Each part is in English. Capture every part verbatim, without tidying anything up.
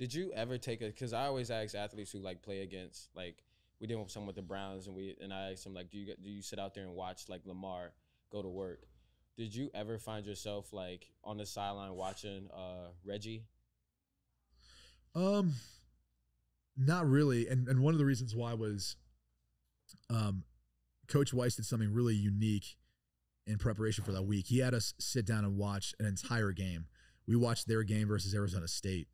Did you ever take a, because I always ask athletes who like play against, like we did with someone with the Browns, and we and I asked them, like, do you do you sit out there and watch like Lamar go to work? Did you ever find yourself like on the sideline watching uh, Reggie? Um, not really. And and one of the reasons why was, um, Coach Weiss did something really unique in preparation for that week. He had us sit down and watch an entire game. We watched their game versus Arizona State.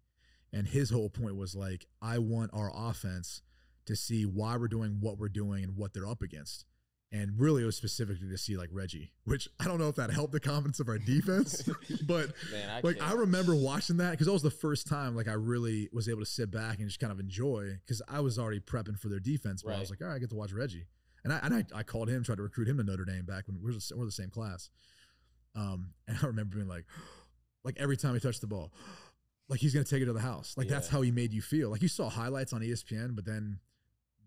And his whole point was like, I want our offense to see why we're doing what we're doing and what they're up against. And really it was specifically to see like Reggie, which I don't know if that helped the confidence of our defense, but Man, I like, can't. I remember watching that because that was the first time like I really was able to sit back and just kind of enjoy, because I was already prepping for their defense, but right. I was like, all right, I get to watch Reggie. And I, and I, I called him, tried to recruit him to Notre Dame back when we were the, we're the same class. Um, and I remember being like, like every time he touched the ball, like he's going to take it to the house. Like yeah. that's how he made you feel. Like you saw highlights on E S P N, but then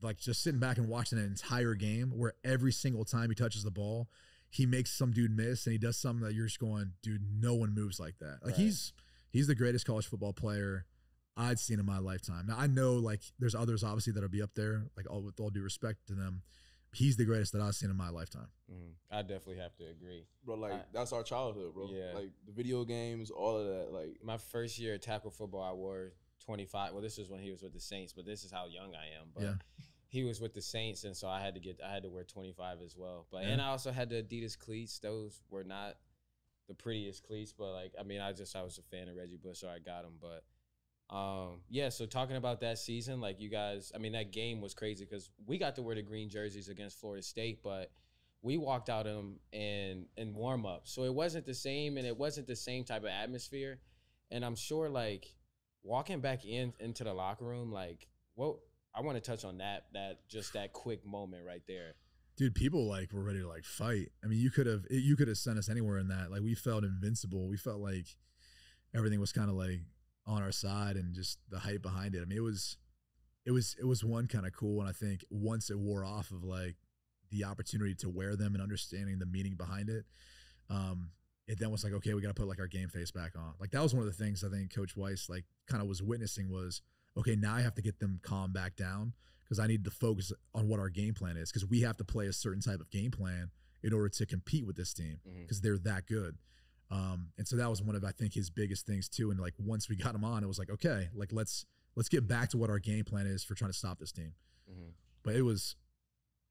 like just sitting back and watching an entire game where every single time he touches the ball, he makes some dude miss and he does something that you're just going, dude, no one moves like that. Like right. he's, he's the greatest college football player I'd seen in my lifetime. Now I know like there's others obviously that'll be up there, like all with all due respect to them. He's the greatest that I've seen in my lifetime. Mm, I definitely have to agree. Bro, like, I, that's our childhood, bro. Yeah. Like, the video games, all of that. Like, my first year of tackle football, I wore twenty-five. Well, this is when he was with the Saints, but this is how young I am. But yeah. he was with the Saints, and so I had to get, I had to wear twenty-five as well. But yeah. And I also had the Adidas cleats. Those were not the prettiest cleats, but, like, I mean, I just, I was a fan of Reggie Bush, so I got him. But, um, yeah, so talking about that season, like you guys, I mean, that game was crazy because we got to wear the green jerseys against Florida State, but we walked out in, in, in warm-up. So it wasn't the same, and it wasn't the same type of atmosphere. And I'm sure, like, walking back in into the locker room, like, well, I want to touch on that, that just that quick moment right there. Dude, people, like, were ready to, like, fight. I mean, you could have you could have sent us anywhere in that. Like, we felt invincible. We felt like everything was kind of, like, on our side, and just the hype behind it. I mean, it was, it was, it was one kind of cool. And I think once it wore off of like the opportunity to wear them and understanding the meaning behind it, um, it then was like, okay, we got to put like our game face back on. Like that was one of the things I think Coach Weiss like kind of was witnessing was, okay, now I have to get them calm back down because I need to focus on what our game plan is, because we have to play a certain type of game plan in order to compete with this team because mm-hmm. they're that good. Um, and so that was one of, I think, his biggest things too. And like, once we got him on, it was like, okay, like, let's, let's get back to what our game plan is for trying to stop this team. Mm-hmm. But it was,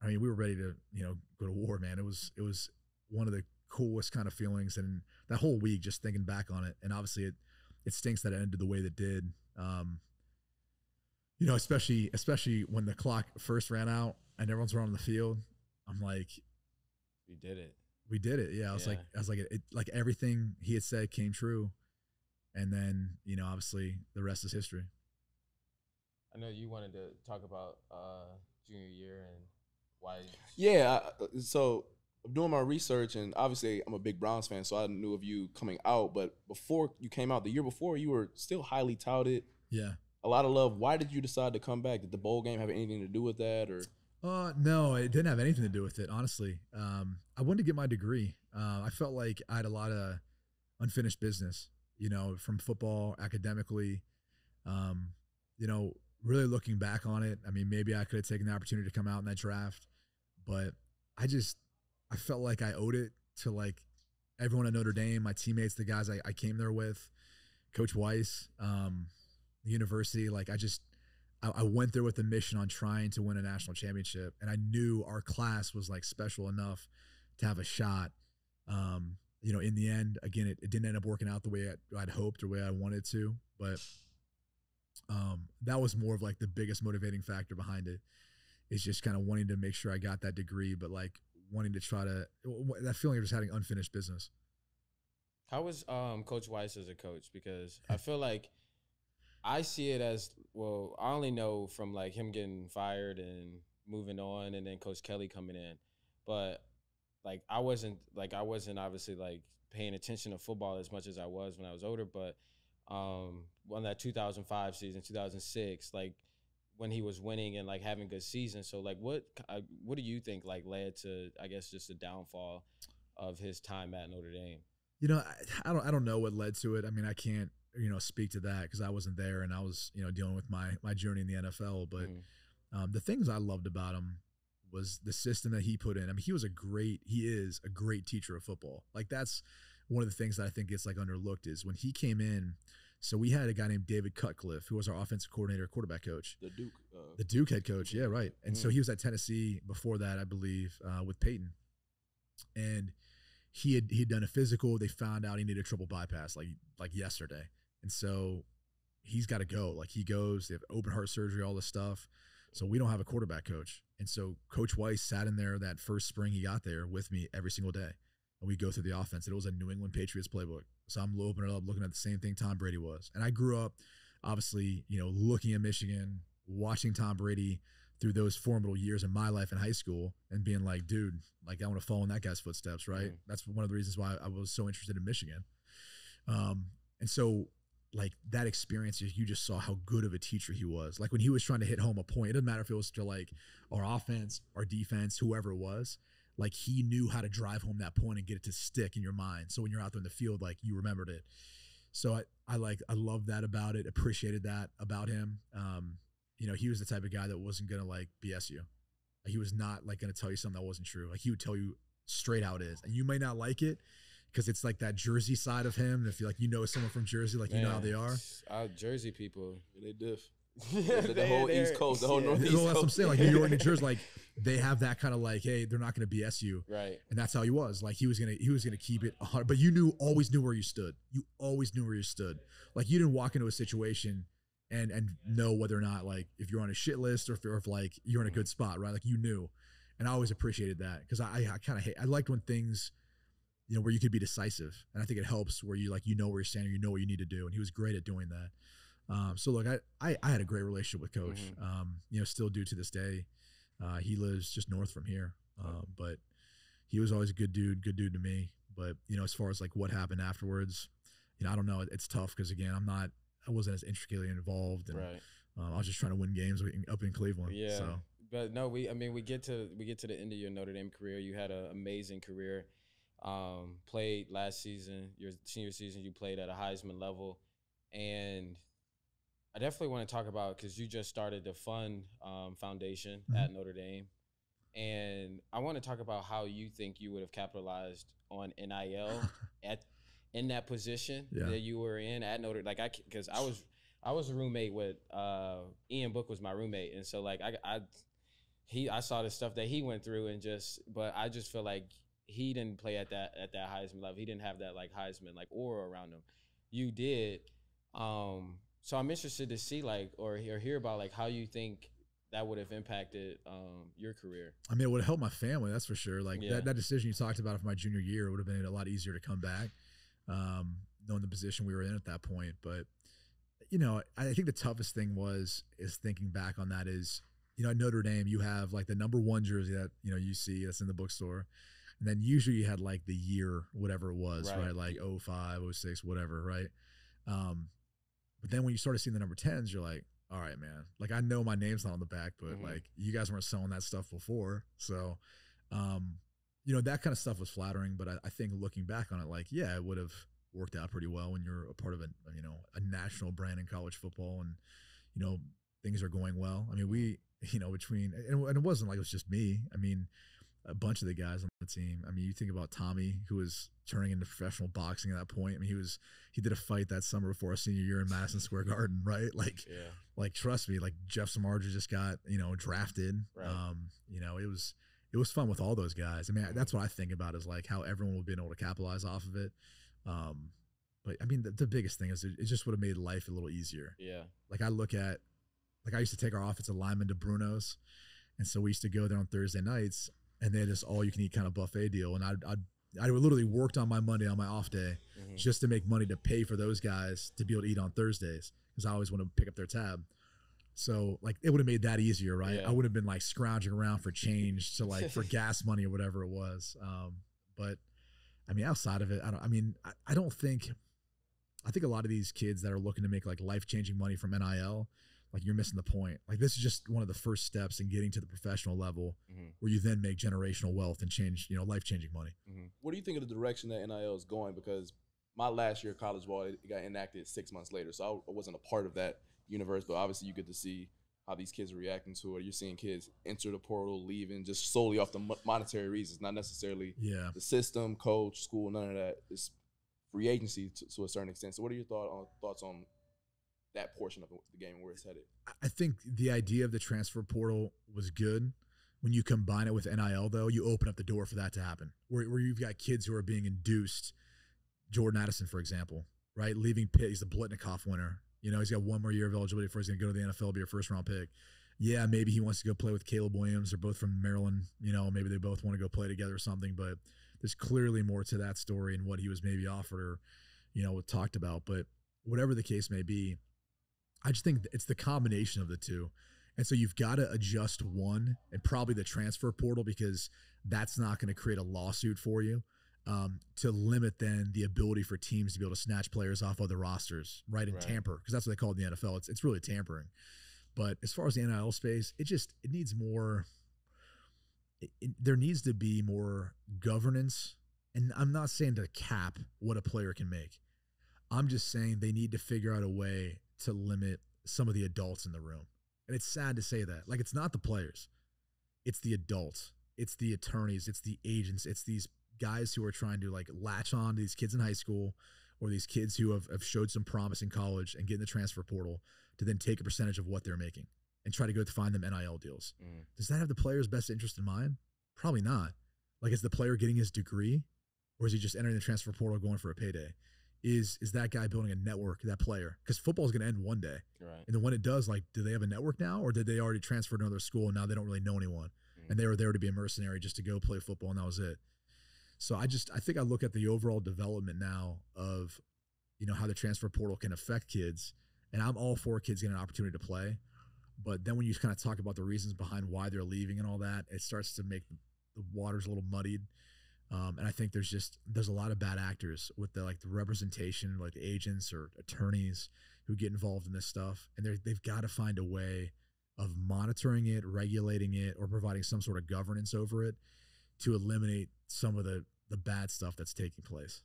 I mean, we were ready to, you know, go to war, man. It was, it was one of the coolest kind of feelings. And that whole week, just thinking back on it. And obviously it, it stinks that it ended the way that did. Um, you know, especially, especially when the clock first ran out and everyone's running the field. I'm like, we did it. We did it. Yeah. I was yeah. like, I was like, it, like everything he had said came true. And then, you know, obviously the rest is history. I know you wanted to talk about uh, junior year and why. Yeah. I, so I'm doing my research, and obviously I'm a big Browns fan, so I knew of you coming out, but before you came out, the year before, you were still highly touted. Yeah. A lot of love. Why did you decide to come back? Did the bowl game have anything to do with that, or? Uh, no, it didn't have anything to do with it, honestly. Um, I wanted to get my degree. Uh, I felt like I had a lot of unfinished business, you know, from football, academically, um, you know, really looking back on it. I mean, maybe I could have taken the opportunity to come out in that draft, but I just, I felt like I owed it to like everyone at Notre Dame, my teammates, the guys I, I came there with, Coach Weiss, um, the university. Like I just, I went there with a mission on trying to win a national championship, and I knew our class was like special enough to have a shot. Um, you know, in the end, again, it, it didn't end up working out the way I'd, I'd hoped or way I wanted to, but um, that was more of like the biggest motivating factor behind it, is just kind of wanting to make sure I got that degree, but like wanting to try to, that feeling of just having unfinished business. How was um, Coach Weiss as a coach? Because I feel like, I see it as, well, I only know from like him getting fired and moving on, and then Coach Kelly coming in. But like I wasn't like I wasn't obviously like paying attention to football as much as I was when I was older. But um, on that two thousand five season, two thousand six, like when he was winning and like having good seasons. So like what what do you think like led to, I guess, just the downfall of his time at Notre Dame? You know, I, I don't I don't know what led to it. I mean, I can't you know, speak to that because I wasn't there and I was, you know, dealing with my my journey in the N F L. But mm. um, the things I loved about him was the system that he put in. I mean, he was a great, he is a great teacher of football. Like that's one of the things that I think gets like underlooked is when he came in. So we had a guy named David Cutcliffe, who was our offensive coordinator, quarterback coach, the Duke, uh, the Duke head coach. Yeah, right. And mm. so he was at Tennessee before that, I believe, uh, with Peyton, and he had he had done a physical. They found out he needed a triple bypass like like yesterday, and so he's got to go. Like he goes, they have open heart surgery, all this stuff. So we don't have a quarterback coach. And so Coach Weiss sat in there that first spring he got there with me every single day. And we go through the offense. And it was a New England Patriots playbook. So I'm opening it up, looking at the same thing Tom Brady was. And I grew up, obviously, you know, looking at Michigan, watching Tom Brady through those formidable years in my life in high school and being like, dude, like I want to follow in that guy's footsteps, right? Mm. That's one of the reasons why I was so interested in Michigan. Um, and so like that experience, you just saw how good of a teacher he was. Like when he was trying to hit home a point, it doesn't matter if it was to like our offense, our defense, whoever it was, like he knew how to drive home that point and get it to stick in your mind. So when you're out there in the field, like you remembered it. So I, I like, I love that about it. Appreciated that about him. Um, you know, he was the type of guy that wasn't going to like B S you. Like, he was not like going to tell you something that wasn't true. Like he would tell you straight how it is. And you may not like it, because it's like that Jersey side of him. And if you like, you know, someone from Jersey, like, man, you know how they are. Our Jersey people, they diff. Yeah, the, the whole East Coast, the whole yeah. Northeast Coast. That's what I'm saying. Like New York, New Jersey, like they have that kind of like, hey, they're not going to B S you. Right. And that's how he was. Like he was going to, he was going to keep it one hundred, but you knew, always knew where you stood. You always knew where you stood. Like you didn't walk into a situation and, and know whether or not, like if you're on a shit list or if, or if like you're in a good spot, right? Like you knew. And I always appreciated that because I, I kind of hate, I liked when things, you know, where you could be decisive. And I think it helps where you like, you know where you're standing, you know what you need to do. And he was great at doing that. Um, so look, I, I, I had a great relationship with Coach, mm-hmm. um, you know, still do to this day. Uh, he lives just north from here. Um, okay. But he was always a good dude, good dude to me. But, you know, as far as like what happened afterwards, you know, I don't know. It, it's tough because, again, I'm not, I wasn't as intricately involved. And, right. Um, I was just trying to win games up in Cleveland. Yeah. So. But no, we, I mean, we get to, we get to the end of your Notre Dame career. You had an amazing career. Um, played last season, your senior season, you played at a Heisman level. And I definitely want to talk about, because you just started the Fund um, Foundation mm-hmm. at Notre Dame. And I want to talk about how you think you would have capitalized on N I L at in that position yeah. that you were in at Notre Dame. Like I, because I was, I was a roommate with, uh, Ian Book was my roommate. And so like, I, I, he, I saw the stuff that he went through and just, but I just feel like, he didn't play at that at that Heisman level. He didn't have that like Heisman like aura around him. You did. Um, so I'm interested to see like or hear, hear about like how you think that would have impacted um, your career. I mean, it would have helped my family, that's for sure. Like yeah. that, that decision you talked about for my junior year would have been a lot easier to come back, um, knowing the position we were in at that point. But you know, I think the toughest thing was is thinking back on that is you know at Notre Dame you have like the number one jersey that you know you see that's in the bookstore. And then usually you had like the year, whatever it was, right? right? Like oh five, oh six, whatever, right? Um, but then when you started seeing the number tens, you're like, all right, man. Like I know my name's not on the back, but mm-hmm. like you guys weren't selling that stuff before. So, um, you know, that kind of stuff was flattering. But I, I think looking back on it, like, yeah, it would have worked out pretty well when you're a part of a, you know, a national brand in college football and, you know, things are going well. I mean, we, you know, between, and it wasn't like it was just me. I mean, a bunch of the guys on the team. I mean, you think about Tommy, who was turning into professional boxing at that point. I mean, he was he did a fight that summer before our senior year in Madison Square Garden, right? Like, yeah. like trust me, like Jeff Samardzija just got you know drafted. Right. Um, you know, it was it was fun with all those guys. I mean, that's what I think about is like how everyone would have been able to capitalize off of it. Um, but I mean, the, the biggest thing is it, it just would have made life a little easier. Yeah. Like I look at, like I used to take our offensive lineman to Bruno's, and so we used to go there on Thursday nights. And they had this all-you-can-eat kind of buffet deal. And I I, I literally worked on my Monday, on my off day, mm-hmm. just to make money to pay for those guys to be able to eat on Thursdays because I always want to pick up their tab. So, like, it would have made that easier, right? Yeah. I would have been, like, scrounging around for change to, like, for gas money or whatever it was. Um, but, I mean, outside of it, I don't. I mean, I, I don't think – I think a lot of these kids that are looking to make, like, life-changing money from N I L – like you're missing the point. Like this is just one of the first steps in getting to the professional level mm-hmm. where you then make generational wealth and change, you know, life-changing money. Mm-hmm. What do you think of the direction that N I L is going? Because my last year of college ball, it got enacted six months later, so I wasn't a part of that universe. But obviously, you get to see how these kids are reacting to it. You're seeing kids enter the portal, leaving just solely off the monetary reasons, not necessarily yeah. the system, coach, school, none of that. It's free agency to, to a certain extent. So, what are your thought on, thoughts on that portion of the game and where it's headed? I think the idea of the transfer portal was good. When you combine it with N I L, though, you open up the door for that to happen, where, where you've got kids who are being induced. Jordan Addison, for example, right? Leaving Pitt, he's the Blitnikoff winner. You know, he's got one more year of eligibility before he's going to go to the N F L, be a first-round pick. Yeah, maybe he wants to go play with Caleb Williams. They're both from Maryland. You know, maybe they both want to go play together or something. But there's clearly more to that story and what he was maybe offered or, you know, talked about. But whatever the case may be, I just think it's the combination of the two. And so you've got to adjust one and probably the transfer portal because that's not going to create a lawsuit for you. Um, to limit then the ability for teams to be able to snatch players off other rosters, right, and right. tamper, because that's what they call it in the N F L. It's, it's really tampering. But as far as the N I L space, it just it needs more it, – there needs to be more governance. And I'm not saying to cap what a player can make. I'm just saying they need to figure out a way to limit some of the adults in the room. And it's sad to say that. Like, it's not the players. It's the adults. It's the attorneys. It's the agents. It's these – guys who are trying to like latch on to these kids in high school or these kids who have, have showed some promise in college and get in the transfer portal to then take a percentage of what they're making and try to go to find them N I L deals. Mm. Does that have the player's best interest in mind? Probably not. Like, is the player getting his degree or is he just entering the transfer portal going for a payday? Is is that guy building a network, that player? Because football is going to end one day. Right. And then when it does, like, do they have a network now or did they already transfer to another school and now they don't really know anyone? Mm. And they were there to be a mercenary just to go play football and that was it. So I just, I think I look at the overall development now of, you know, how the transfer portal can affect kids. And I'm all for kids getting an opportunity to play. But then when you kind of talk about the reasons behind why they're leaving and all that, it starts to make the waters a little muddied. Um, and I think there's just, there's a lot of bad actors with the, like the representation, like agents or attorneys who get involved in this stuff. And they're, they've got to find a way of monitoring it, regulating it, or providing some sort of governance over it to eliminate some of the, the bad stuff that's taking place.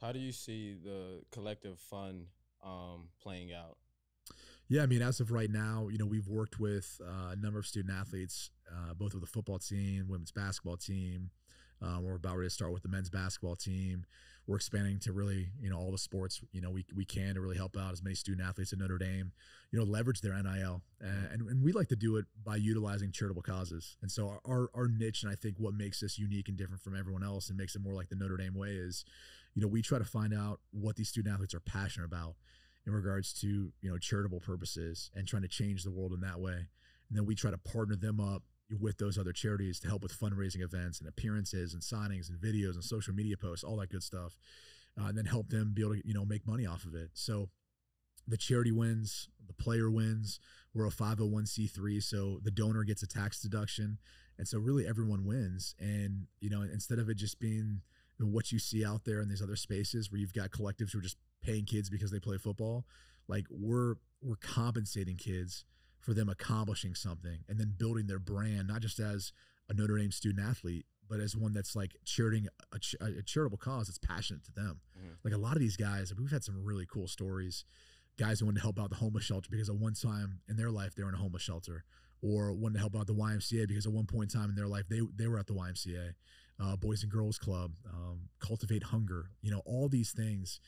How do you see the collective fund um, playing out? Yeah, I mean, as of right now, you know, we've worked with uh, a number of student athletes, uh, both with the football team, women's basketball team. Um, we're about ready to start with the men's basketball team. We're expanding to really, you know, all the sports, you know, we, we can to really help out as many student athletes at Notre Dame, you know, leverage their N I L. And, and we like to do it by utilizing charitable causes. And so our, our, our niche, and I think what makes us unique and different from everyone else and makes it more like the Notre Dame way is, you know, we try to find out what these student athletes are passionate about in regards to, you know, charitable purposes and trying to change the world in that way. And then we try to partner them up with those other charities to help with fundraising events and appearances and signings and videos and social media posts, all that good stuff, uh, and then help them be able to, you know, make money off of it. So the charity wins, the player wins. We're a five oh one c three, so the donor gets a tax deduction. And so really everyone wins. And, you know, instead of it just being what you see out there in these other spaces where you've got collectives who are just paying kids because they play football, like we're, we're compensating kids for them accomplishing something and then building their brand, not just as a Notre Dame student athlete, but as one that's like charting a, ch a charitable cause that's passionate to them. Mm-hmm. Like a lot of these guys, I mean, we've had some really cool stories, guys who wanted to help out the homeless shelter because at one time in their life, they were in a homeless shelter, or wanted to help out the Y M C A because at one point in time in their life, they, they were at the Y M C A, uh, Boys and Girls Club, um, Cultivate Hunger, you know, all these things.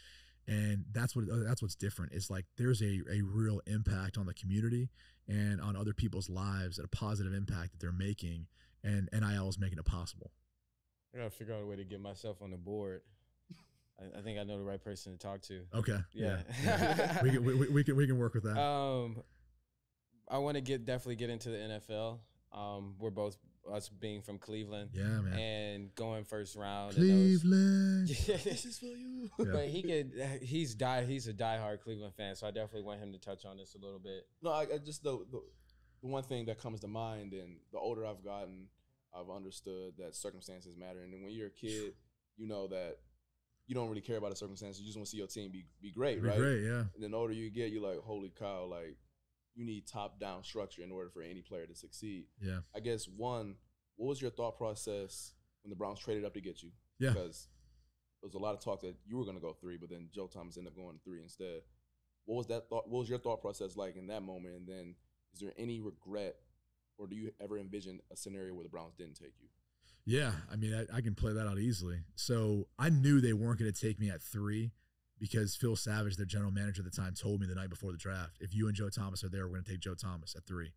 And that's what that's what's different. It's like there's a, a real impact on the community and on other people's lives, and a positive impact that they're making, and N I L is making it possible. I gotta figure out a way to get myself on the board. I, I think I know the right person to talk to. Okay. Yeah. yeah. yeah. We, can, we, we can we can work with that. Um, I want to get definitely get into the N F L. Um, we're both us being from Cleveland, yeah, man, and going first round. Cleveland, those, yeah, this is for you. Yeah. But he could, he's die, he's a diehard Cleveland fan, so I definitely want him to touch on this a little bit. No, I, I just the, the the one thing that comes to mind, and the older I've gotten, I've understood that circumstances matter, and then when you're a kid, you know that you don't really care about the circumstances. You just want to see your team be be great, be right? Great, yeah. And then the older you get, you're like, holy cow, like. You need top-down structure in order for any player to succeed. Yeah. I guess, one, what was your thought process when the Browns traded up to get you? Yeah. Because was a lot of talk that you were going to go three, but then Joe Thomas ended up going three instead. What was that thought? What was your thought process like in that moment? And then is there any regret, or do you ever envision a scenario where the Browns didn't take you? Yeah, I mean, I, I can play that out easily. So I knew they weren't going to take me at three because Phil Savage, their general manager at the time, told me the night before the draft, if you and Joe Thomas are there, we're going to take Joe Thomas at three.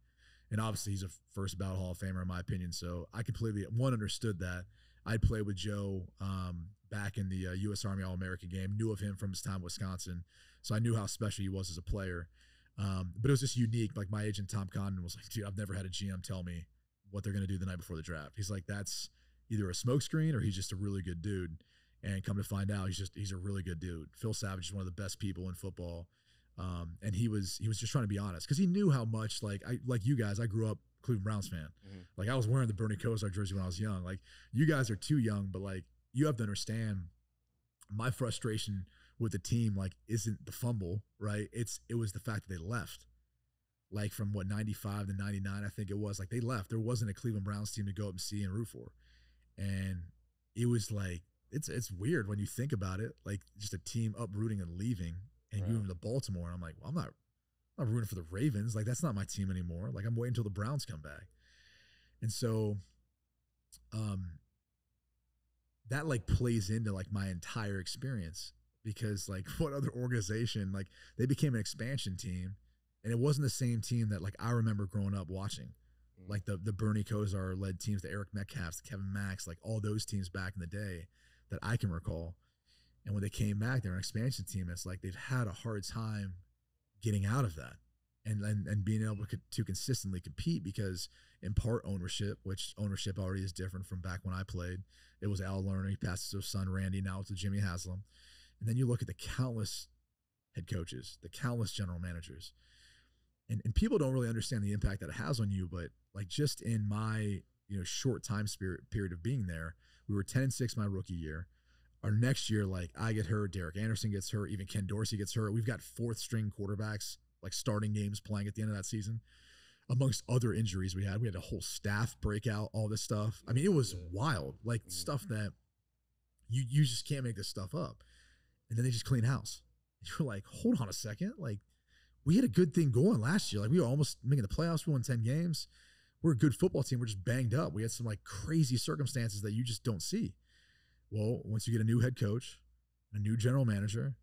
And obviously he's a first ballot Hall of Famer in my opinion. So I completely, one, understood that. I played with Joe um, back in the uh, U S Army All-American game, knew of him from his time in Wisconsin. So I knew how special he was as a player. Um, but it was just unique. Like my agent, Tom Condon, was like, dude, I've never had a G M tell me what they're going to do the night before the draft. He's like, that's either a smokescreen or he's just a really good dude. And come to find out, he's just, he's a really good dude. Phil Savage is one of the best people in football. Um, and he was, he was just trying to be honest because he knew how much, like, I, like you guys, I grew up Cleveland Browns fan. Mm-hmm. Like I was wearing the Bernie Kosar jersey when I was young. Like you guys are too young, but like you have to understand my frustration with the team, like isn't the fumble, right? It's, it was the fact that they left. Like from what, ninety-five to ninety-nine, I think it was, like they left. There wasn't a Cleveland Browns team to go up and see and root for. And it was like, it's, it's weird when you think about it, like just a team uprooting and leaving and right. moving to Baltimore. And I'm like, well, I'm not, I'm not rooting for the Ravens. Like that's not my team anymore. Like I'm waiting until the Browns come back. And so um, that like plays into like my entire experience because like what other organization, like they became an expansion team and it wasn't the same team that like I remember growing up watching. Mm. Like the, the Bernie Kosar led teams, the Eric Metcalfs, the Kevin Max, like all those teams back in the day that I can recall. And when they came back, they're an expansion team. It's like they've had a hard time getting out of that and, and and being able to, to consistently compete because in part ownership, which ownership already is different from back when I played. It was Al Lerner, he passed to his son Randy, now it's Jimmy Haslam. And then you look at the countless head coaches, the countless general managers. And, and people don't really understand the impact that it has on you, but like just in my you know short time spirit period of being there, we were ten and six my rookie year. Our next year, like I get hurt, Derek Anderson gets hurt, even Ken Dorsey gets hurt. We've got fourth string quarterbacks like starting games playing at the end of that season. Amongst other injuries we had, we had a whole staff breakout, all this stuff. I mean, it was wild, like stuff that you you just can't make this stuff up. And then they just clean house. You're like, hold on a second. Like we had a good thing going last year. Like we were almost making the playoffs. We won ten games. We're a good football team. We're just banged up. We had some like crazy circumstances that you just don't see. Well, once you get a new head coach, a new general manager,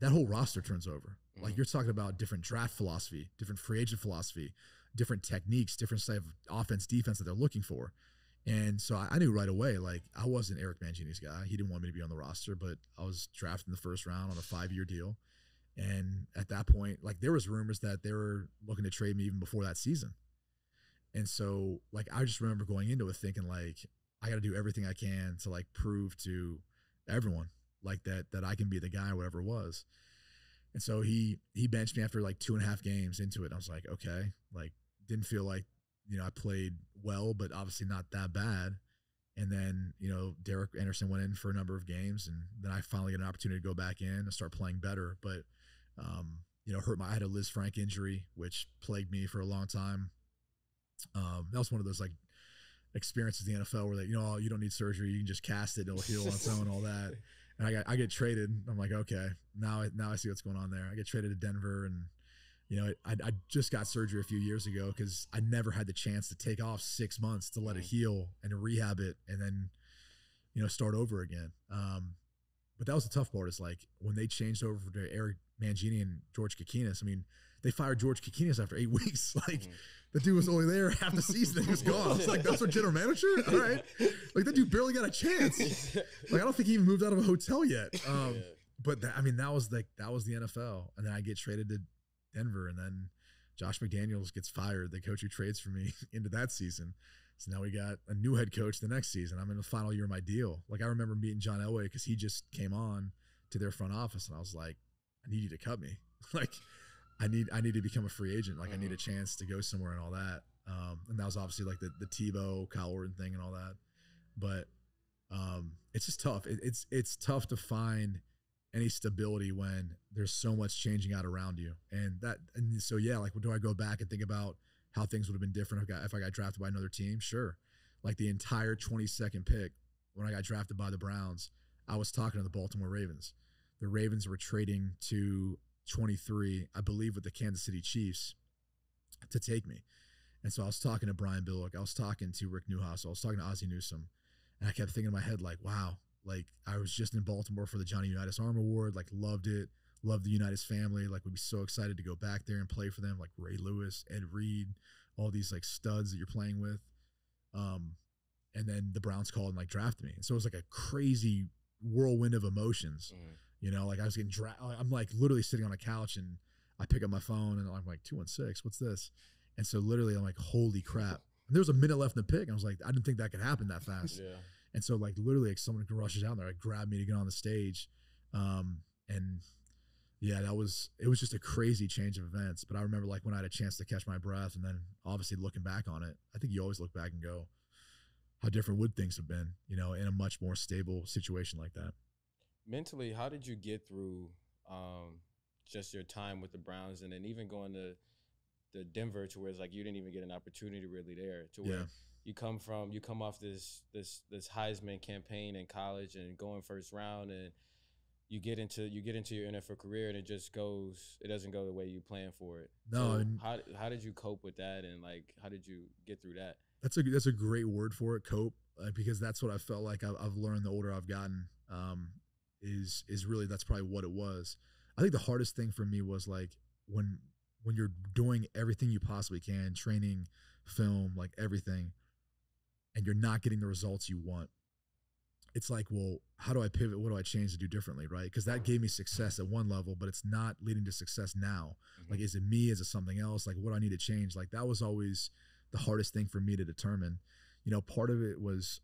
that whole roster turns over. Mm-hmm. Like you're talking about different draft philosophy, different free agent philosophy, different techniques, different type of offense, defense that they're looking for. And so I knew right away, like I wasn't Eric Mangini's guy. He didn't want me to be on the roster, but I was drafted in the first round on a five-year deal. And at that point, like there was rumors that they were looking to trade me even before that season. And so like I just remember going into it thinking like, I got to do everything I can to like prove to everyone like that, that I can be the guy or whatever it was. And so he, he benched me after like two and a half games into it. I was like, okay, like didn't feel like, you know, I played well, but obviously not that bad. And then, you know, Derek Anderson went in for a number of games and then I finally got an opportunity to go back in and start playing better. But, um, you know, hurt my, I had a Liz Frank injury, which plagued me for a long time. Um, that was one of those like, experiences in the N F L where they, you know, oh, you don't need surgery. You can just cast it. It'll heal on its own, all that. And I got, I get traded. I'm like, okay, now I, now I see what's going on there. I get traded to Denver and, you know, I, I just got surgery a few years ago because I never had the chance to take off six months to let it heal and to rehab it and then, you know, start over again. Um, but that was the tough part is like when they changed over to Eric Mangini and George Kokinis. I mean, they fired George Kokinis after eight weeks. Like, mm-hmm. the dude was only there half the season. He was gone. I was like, that's our general manager? All right. Like, that dude barely got a chance. Like, I don't think he even moved out of a hotel yet. Um, yeah. But, that, I mean, that was like that was the N F L. And then I get traded to Denver. And then Josh McDaniels gets fired, the coach who trades for me, into that season. So now we got a new head coach the next season. I'm in the final year of my deal. Like, I remember meeting John Elway because he just came on to their front office. And I was like, I need you to cut me. Like, I need I need to become a free agent. Like, mm-hmm. I need a chance to go somewhere and all that. Um, and that was obviously like the, the Tebow, Kyle Orton thing and all that. But um, it's just tough. It, it's it's tough to find any stability when there's so much changing out around you. And that and so yeah, like do I go back and think about how things would have been different if I got, if I got drafted by another team? Sure. Like the entire twenty-second pick when I got drafted by the Browns, I was talking to the Baltimore Ravens. The Ravens were trading to twenty-three, I believe, with the Kansas City Chiefs to take me. And so I was talking to Brian Billick. I was talking to Rick Neuhaus. I was talking to Ozzie Newsome. And I kept thinking in my head, like, wow, like I was just in Baltimore for the Johnny Unitas Arm Award, like loved it, loved the Unitas family. Like we'd be so excited to go back there and play for them, like Ray Lewis, Ed Reed, all these like studs that you're playing with. Um, and then the Browns called and like drafted me. And so it was like a crazy whirlwind of emotions. Mm. You know, like I was getting drafted. I'm like literally sitting on a couch and I pick up my phone and I'm like, two one six, what's this? And so literally I'm like, holy crap. And there was a minute left in the pick. And I was like, I didn't think that could happen that fast. Yeah. And so like literally like someone rushes out there, like grabbed me to get on the stage. Um, and yeah, that was, it was just a crazy change of events. But I remember like when I had a chance to catch my breath and then obviously looking back on it, I think you always look back and go, how different would things have been, you know, in a much more stable situation like that. Mentally, how did you get through um, just your time with the Browns and then even going to the Denver to where it's like you didn't even get an opportunity really there to where yeah. you come from, you come off this this this Heisman campaign in college and going first round and you get into you get into your N F L career and it just goes, it doesn't go the way you plan for it. No, so I mean, how how did you cope with that and like how did you get through that? That's a that's a great word for it, cope, uh, because that's what I felt like I've, I've learned the older I've gotten. Um, is is really that's probably what it was. I think the hardest thing for me was like when. when you're doing everything you possibly can, training, film, like everything, and you're not getting the results you want, it's like, well, how do I pivot? What do I change to do differently, right? Because that gave me success at one level, but it's not leading to success now. Mm-hmm. Like, is it me? Is it something else? Like, what do I need to change? Like, that was always the hardest thing for me to determine. You know, part of it was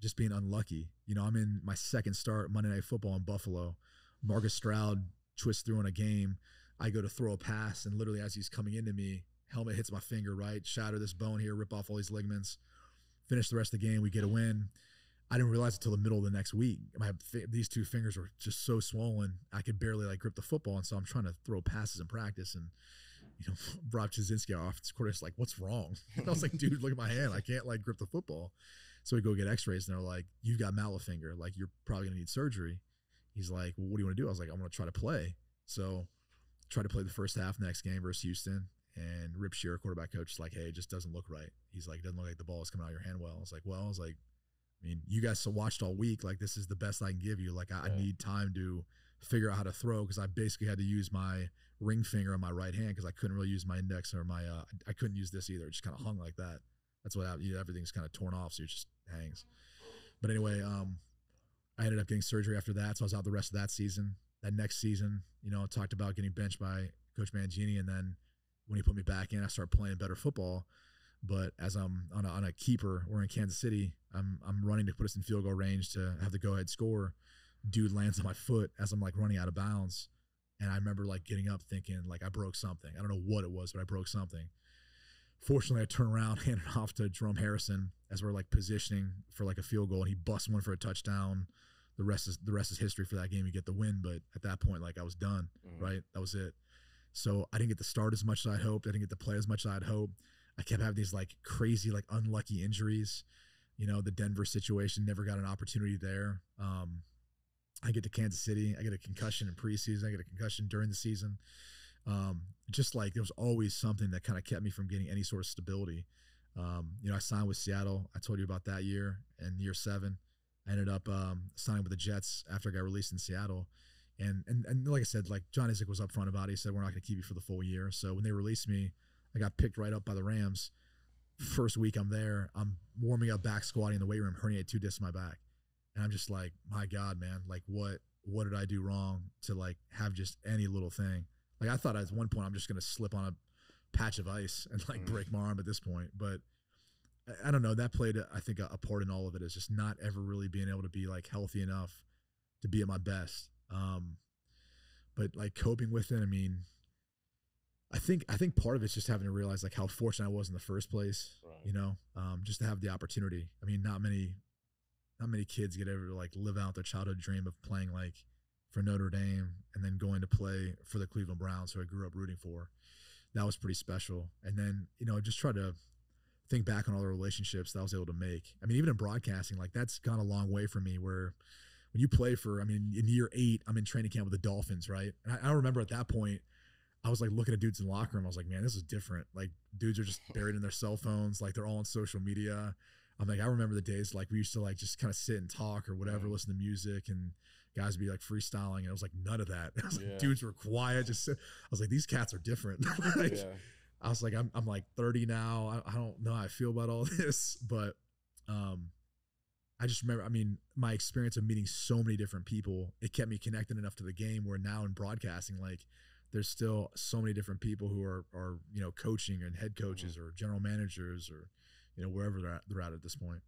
just being unlucky. You know, I'm in my second start, Monday Night Football in Buffalo. Marcus Stroud twists through in a game. I go to throw a pass, and literally as he's coming into me, helmet hits my finger, right? Shatter this bone here, rip off all these ligaments, finish the rest of the game, we get a win. I didn't realize it till the middle of the next week. My, these two fingers were just so swollen, I could barely like grip the football, and so I'm trying to throw passes in practice, and you know, Rob Chazinski, our offensive coordinator, is like, what's wrong? And I was like, dude, look at my hand. I can't like grip the football. So we go get x-rays, and they're like, you've got mallet finger. Like, you're probably going to need surgery. He's like, well, what do you want to do? I was like, I'm going to try to play. So try to play the first half next game versus Houston, and Rip Shearer, quarterback coach, is like, hey, it just doesn't look right. He's like, it doesn't look like the ball is coming out of your hand well. I was like, well, I was like, I mean, you guys watched all week. Like, this is the best I can give you. Like, I, yeah. I need time to figure out how to throw, because I basically had to use my ring finger on my right hand because I couldn't really use my index or my uh, – I couldn't use this either. It just kind of hung like that. That's what happened. You know, everything's kind of torn off, so it just hangs. But anyway, um, I ended up getting surgery after that, so I was out the rest of that season. That next season, you know, I talked about getting benched by Coach Mangini, and then when he put me back in, I started playing better football. But as I'm on a, on a keeper, we're in Kansas City, I'm I'm running to put us in field goal range to have the go-ahead score. Dude lands on my foot as I'm like running out of bounds, and I remember like getting up thinking like I broke something. I don't know what it was, but I broke something. Fortunately, I turn around, hand it off to Jerome Harrison as we're like positioning for like a field goal, and he busts one for a touchdown. The rest is the rest is history for that game. You get the win, but at that point, like I was done, mm-hmm. right? That was it. So I didn't get to start as much as I'd hoped. I didn't get to play as much as I'd hoped. I kept having these like crazy, like unlucky injuries. You know, the Denver situation, never got an opportunity there. Um, I get to Kansas City, I get a concussion in preseason, I get a concussion during the season. Um, just like there was always something that kind of kept me from getting any sort of stability. Um, you know, I signed with Seattle. I told you about that year and year seven. I ended up um, signing with the Jets after I got released in Seattle. And, and and like I said, like John Isaac was upfront about it. He said, we're not going to keep you for the full year. So when they released me, I got picked right up by the Rams. First week I'm there, I'm warming up back squatting in the weight room, herniated two discs in my back. And I'm just like, my God, man, like what what did I do wrong to like have just any little thing? Like I thought at one point I'm just going to slip on a patch of ice and like break my arm at this point. But I don't know. That played, I think, a part in all of it, is just not ever really being able to be like healthy enough to be at my best. Um, but like coping with it, I mean, I think I think part of it's just having to realize like how fortunate I was in the first place. Right. You know, um, just to have the opportunity. I mean, not many, not many kids get ever like live out their childhood dream of playing like for Notre Dame and then going to play for the Cleveland Browns, who I grew up rooting for. That was pretty special. And then you know, just try to think back on all the relationships that I was able to make. I mean, even in broadcasting, like that's gone a long way for me, where when you play for, I mean, in year eight, I'm in training camp with the Dolphins, right? And I, I remember at that point, I was like looking at dudes in the locker room. I was like, man, this is different. Like, dudes are just buried in their cell phones. Like, they're all on social media. I'm like, I remember the days like we used to like just kind of sit and talk or whatever, yeah. listen to music, and guys would be like freestyling. And it was like none of that. I was yeah. like, dudes were quiet. Just sit. I was like, these cats are different. like, yeah. I was like, I'm, I'm like thirty now. I, I don't know how I feel about all this, but um, I just remember, I mean, my experience of meeting so many different people, it kept me connected enough to the game where now in broadcasting, like, there's still so many different people who are, are you know, coaching and head coaches mm-hmm. or general managers or, you know, wherever they're at, they're at at this point.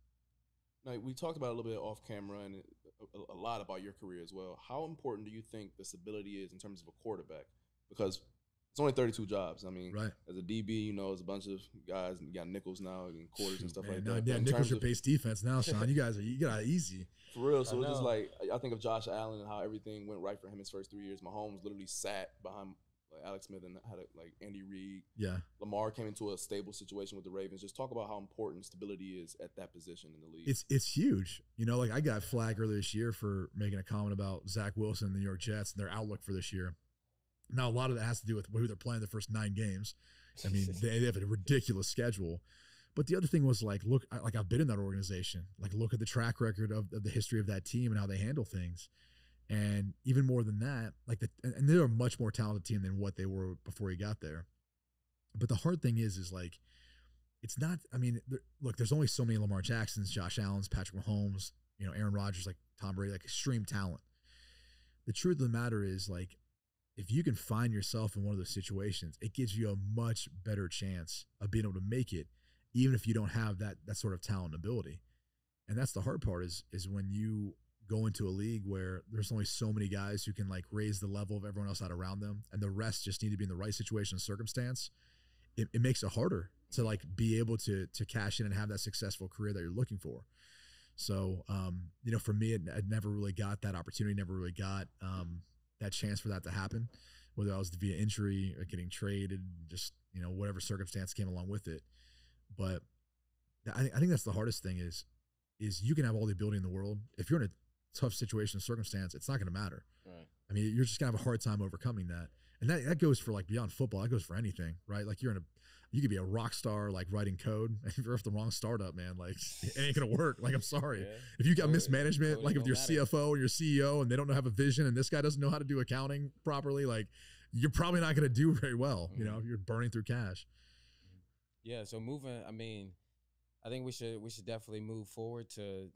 Now, we talked about a little bit off camera and a, a lot about your career as well. How important do you think the stability is in terms of a quarterback? Because it's only thirty-two jobs. I mean, right. as a D B, you know, it's a bunch of guys. You got nickels now and quarters Shoot, and stuff man, like no, that. Yeah, nickels are base defense now, Sean. You guys are, you got it easy. For real. So it's just like, I think of Josh Allen and how everything went right for him his first three years. Mahomes literally sat behind like Alex Smith and had a, like Andy Reid. Yeah. Lamar came into a stable situation with the Ravens. Just talk about how important stability is at that position in the league. It's it's huge. You know, like I got flagged earlier this year for making a comment about Zach Wilson and the New York Jets and their outlook for this year. Now, a lot of that has to do with who they're playing the first nine games. I mean, they, they have a ridiculous schedule. But the other thing was like, look, I, like I've been in that organization. Like, look at the track record of, of the history of that team and how they handle things. And even more than that, like, the, and they're a much more talented team than what they were before he got there. But the hard thing is, is like, it's not, I mean, there, look, there's only so many Lamar Jacksons, Josh Allens, Patrick Mahomes, you know, Aaron Rodgers, like Tom Brady, like extreme talent. The truth of the matter is, like, if you can find yourself in one of those situations, it gives you a much better chance of being able to make it, even if you don't have that that sort of talent and ability. And that's the hard part is, is when you go into a league where there's only so many guys who can like raise the level of everyone else out around them, and the rest just need to be in the right situation and circumstance, it, it makes it harder to like be able to to cash in and have that successful career that you're looking for. So, um, you know, for me, I never really got that opportunity, never really got um, – that chance for that to happen, whether I was via injury or getting traded, just, you know, whatever circumstance came along with it. But I think, I think that's the hardest thing is, is you can have all the ability in the world. If you're in a tough situation and circumstance, it's not going to matter. Right. I mean, you're just gonna have a hard time overcoming that. And that, that goes for like beyond football. That goes for anything, right? Like you're in a, you could be a rock star, like writing code. If you're off the wrong startup, man, like it ain't gonna work. Like, I'm sorry. Yeah. If you got mismanagement, like if your C F O or your C E O and they don't have a vision and this guy doesn't know how to do accounting properly, like you're probably not gonna do very well. Mm-hmm. You know, if you're burning through cash. Yeah. So moving, I mean, I think we should, we should definitely move forward to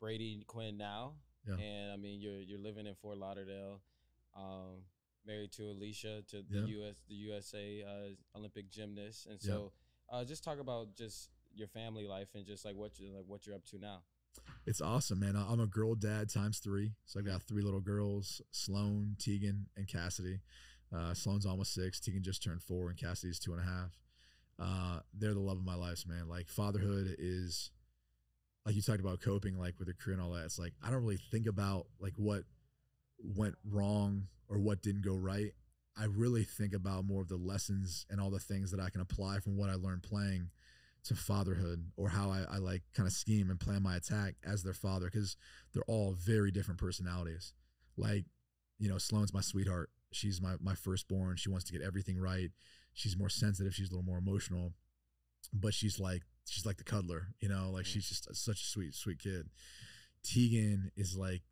Brady Quinn now. Yeah. And I mean, you're, you're living in Fort Lauderdale, um, married to Alicia, to the yeah. U S, the U S A uh, Olympic gymnast, and so yeah. uh, just talk about just your family life and just like what you like what you're up to now. It's awesome, man. I'm a girl dad times three, so I got three little girls: Sloan, Tegan, and Cassidy. Uh, Sloan's almost six, Tegan just turned four, and Cassidy's two and a half. Uh, they're the love of my life, man. Like fatherhood is, like you talked about coping, like with a career and all that. It's like I don't really think about like what went wrong or what didn't go right. I really think about more of the lessons and all the things that I can apply from what I learned playing to fatherhood, or how I, I like kind of scheme and plan my attack as their father, because they're all very different personalities. Like, you know, Sloan's my sweetheart. She's my, my firstborn. She wants to get everything right. She's more sensitive. She's a little more emotional, but she's like, she's like the cuddler, you know, like she's just such a sweet, sweet kid. Tegan is like,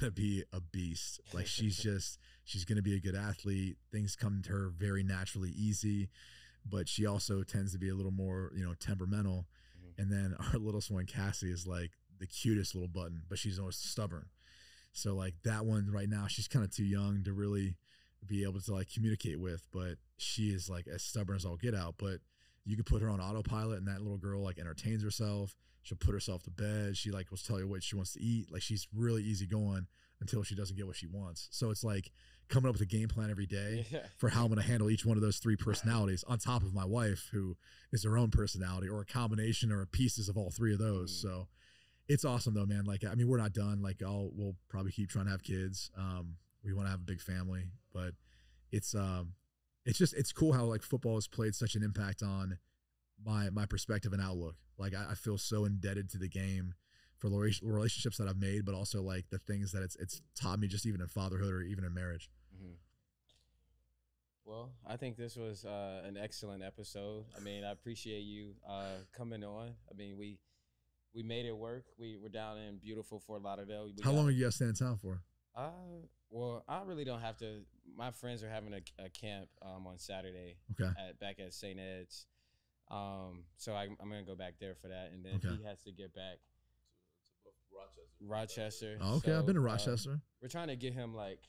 gonna be a beast. Like she's just she's gonna be a good athlete. Things come to her very naturally, easy, but she also tends to be a little more, you know, temperamental. Mm-hmm. And then our littlest one, Cassie, is like the cutest little button, but she's always stubborn. So like that one right now, she's kind of too young to really be able to like communicate with, but she is like as stubborn as all get out. But you could put her on autopilot and that little girl like entertains herself. She'll put herself to bed. She like will tell you what she wants to eat. Like she's really easy going until she doesn't get what she wants. So it's like coming up with a game plan every day yeah. for how I'm going to handle each one of those three personalities on top of my wife, who is her own personality, or a combination or pieces of all three of those. Mm. So it's awesome though, man. Like, I mean, we're not done. Like I'll, we'll probably keep trying to have kids. Um, we want to have a big family, but it's, um, it's just, it's cool how like football has played such an impact on my my perspective and outlook. Like I, I feel so indebted to the game for relationships that I've made, but also like the things that it's it's taught me, just even in fatherhood or even in marriage. Mm-hmm. Well, I think this was uh, an excellent episode. I mean, I appreciate you uh, coming on. I mean, we we made it work. We were down in beautiful Fort Lauderdale. We How got, long are you guys staying in town for? Uh, well, I really don't have to. My friends are having a, a camp um, on Saturday okay. at, back at Saint Ed's. Um, so I, I'm going to go back there for that. And then okay. he has to get back. Rochester. Oh, okay, so, I've been to Rochester. Um, we're trying to get him like,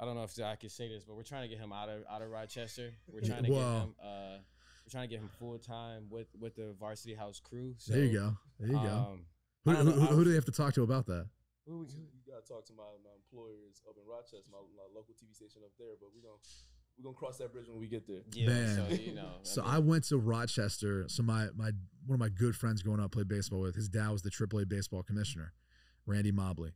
I don't know if I could say this, but we're trying to get him out of out of Rochester. We're trying to Whoa. get him. Uh, we're trying to get him full time with with the Varsity House crew. So, there you go. There you um, go. Who, who, who, who do they have to talk to about that? You gotta talk to my, my employers up in Rochester, my, my local T V station up there. But we don't. We're gonna cross that bridge when we get there. Yeah, Man. so you know. So I, mean, I went to Rochester. So my my one of my good friends growing up played baseball with. His dad was the triple A baseball commissioner, Randy Mobley.